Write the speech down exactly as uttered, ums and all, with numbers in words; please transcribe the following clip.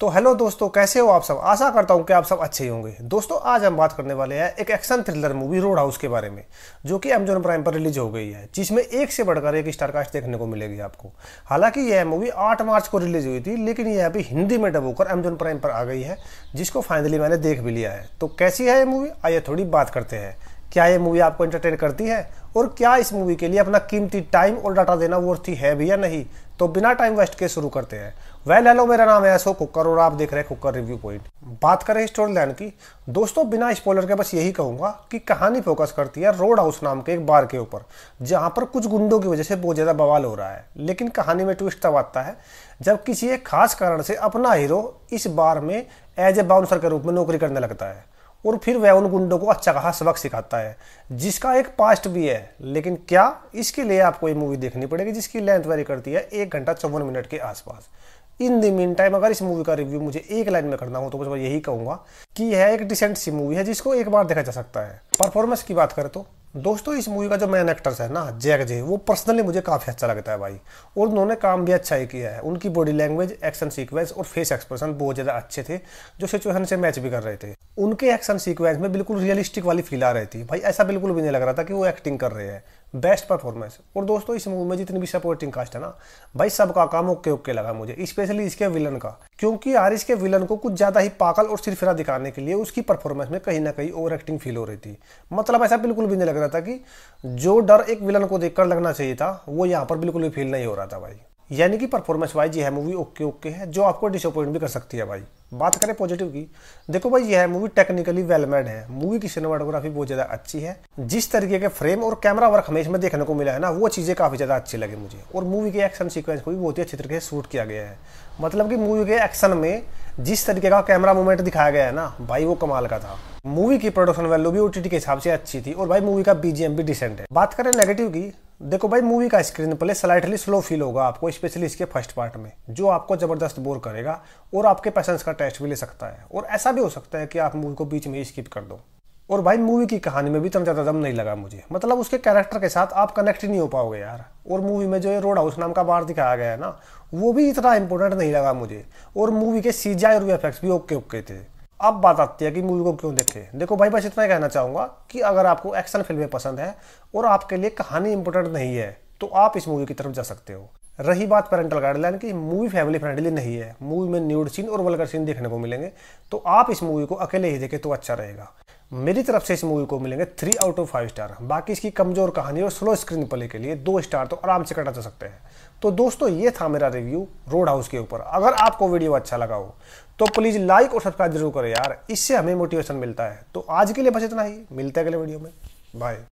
तो हेलो दोस्तों, कैसे हो आप सब। आशा करता हूँ कि आप सब अच्छे ही होंगे। दोस्तों आज हम बात करने वाले हैं एक action thriller movie Road House के बारे में, जो कि अमेजॉन प्राइम पर रिलीज हो गई है, जिसमें एक से बढ़कर एक स्टारकास्ट देखने को मिलेगी आपको। हालांकि यह मूवी आठ मार्च को रिलीज हुई थी, लेकिन यह अभी हिंदी में डब होकर अमेजॉन प्राइम पर आ गई है, जिसको फाइनली मैंने देख भी लिया है। तो कैसी है ये मूवी, आइए थोड़ी बात करते हैं। क्या ये मूवी आपको एंटरटेन करती है और क्या इस मूवी के लिए अपना कीमती टाइम और डाटा देना वर्थ है भी या नहीं। तो बिना टाइम वेस्ट के शुरू करते हैं। वेल हेलो, मेरा नाम है अशोक खोखर और आप देख रहे हैं खोखर रिव्यू पॉइंट। बात करें स्टोरी लाइन की, दोस्तों बिना स्पॉइलर के बस यही कहूंगा कि कहानी फोकस करती है रोड हाउस नाम के एक बार के ऊपर, जहां पर कुछ गुंडों की वजह से बहुत ज़्यादा बवाल हो रहा है। लेकिन कहानी में ट्विस्ट तब आता है जब किसी एक खास कारण से अपना हीरो इस बार में एज ए बाउंसर के रूप में नौकरी करने लगता है और फिर वह उन गुंडों को अच्छा खासा सबक सिखाता है, जिसका एक पास्ट भी है। लेकिन क्या इसके लिए आपको ये मूवी देखनी पड़ेगी, जिसकी लेंथ वेरी करती है एक घंटा चौवन मिनट के आसपास। इन द मीन टाइम अगर इस मूवी का रिव्यू मुझे एक लाइन में करना हो तो बस मैं यही कहूँगा कि यह एक डिसेंट सी मूवी है, जिसको एक बार देखा जा सकता है। परफॉर्मेंस की बात करें तो दोस्तों इस मूवी का जो मेन एक्टर्स है ना, जैक जे, वो पर्सनली मुझे काफ़ी अच्छा लगता है भाई, और उन्होंने काम भी अच्छा ही किया है। उनकी बॉडी लैंग्वेज, एक्शन सीक्वेंस और फेस एक्सप्रेशन बहुत ज़्यादा अच्छे थे, जो सिचुएशन से मैच भी कर रहे थे। उनके एक्शन सीक्वेंस में बिल्कुल रियलिस्टिक वाली फील आ रही थी भाई, ऐसा बिल्कुल भी नहीं लग रहा था कि वो एक्टिंग कर रहे हैं। Best performance. और दोस्तों इस मूवी में जितनी भी सपोर्टिंग कास्ट है ना भाई, सबका काम ओके ओके लगा मुझे, स्पेशली इसके विलन का, क्योंकि यार इसके विलन को कुछ ज़्यादा ही पागल और सिरफिरा दिखाने के लिए उसकी परफॉर्मेंस में कहीं ना कहीं ओवर एक्टिंग फील हो रही थी। मतलब ऐसा बिल्कुल भी नहीं लग रहा था कि जो डर एक विलन को देखकर लगना चाहिए था वो यहाँ पर बिल्कुल भी फील नहीं हो रहा था भाई। यानी कि परफॉर्मेंस वाइज यह मूवी ओके ओके है, जो आपको डिसअपॉइंट भी कर सकती है भाई। बात करें पॉजिटिव की, देखो भाई यह मूवी टेक्निकली वेल मेड है, मूवी की सिनेमाटोग्राफी बहुत ज़्यादा अच्छी है। जिस तरीके के फ्रेम और कैमरा वर्क हमें इसमें देखने को मिला है ना, वो चीज़ें काफ़ी ज़्यादा अच्छी लगी मुझे। और मूवी के एक्शन सीक्वेंस को भी बहुत ही अच्छी तरीके से शूट किया गया है। मतलब कि मूवी के एक्शन में जिस तरीके का कैमरा मूवमेंट दिखाया गया है ना भाई, वो कमाल का था। मूवी की प्रोडक्शन वैल्यू भी ओटीटी के हिसाब से अच्छी थी और भाई मूवी का बीजीएम भी डिसेंट है। बात करें नेगेटिव की, देखो भाई मूवी का screen play slightly slow feel होगा आपको, स्पेशली इसके फर्स्ट पार्ट में, जो आपको ज़बरदस्त बोर करेगा और आपके पैसेंस का टेस्ट भी ले सकता है। और ऐसा भी हो सकता है कि आप मूवी को बीच में ही स्किप कर दो। और भाई मूवी की कहानी में भी इतना ज़्यादा दम नहीं लगा मुझे, मतलब उसके कैरेक्टर के साथ आप कनेक्ट ही नहीं हो पाओगे यार। और मूवी में जो ये रोड हाउस नाम का बार दिखाया गया है ना, वो भी इतना इंपॉर्टेंट नहीं लगा मुझे। और मूवी के सीजीआई और वीएफएक्स भी ओके ओके थे। अब बात आती है कि मूवी को क्यों देखें। देखो भाई बस इतना ही कहना चाहूँगा कि अगर आपको एक्शन फिल्में पसंद है और आपके लिए कहानी इंपॉर्टेंट नहीं है तो आप इस मूवी की तरफ जा सकते हो। रही बात पेरेंटल गाइडलाइन की, मूवी फैमिली फ्रेंडली नहीं है, मूवी में न्यूड सीन और वल्गर सीन देखने को मिलेंगे, तो आप इस मूवी को अकेले ही देखें तो अच्छा रहेगा। मेरी तरफ से इस मूवी को मिलेंगे three out of five star. बाकी इसकी कमजोर कहानी और स्लो स्क्रीन प्ले के लिए दो स्टार तो आराम से कटा जा सकते हैं। तो दोस्तों ये था मेरा रिव्यू रोड हाउस के ऊपर। अगर आपको वीडियो अच्छा लगा हो तो प्लीज़ लाइक और सब्सक्राइब जरूर करें यार, इससे हमें मोटिवेशन मिलता है। तो आज के लिए बस इतना ही, मिलते हैं अगले वीडियो में, बाय।